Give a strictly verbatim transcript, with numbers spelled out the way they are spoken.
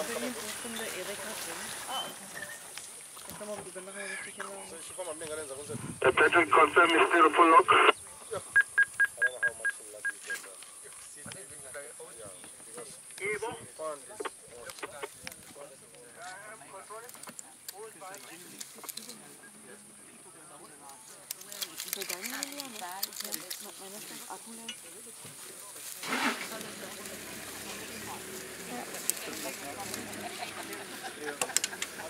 The pattern confirm is still full lock. I don't know how much will that be done. Yeah.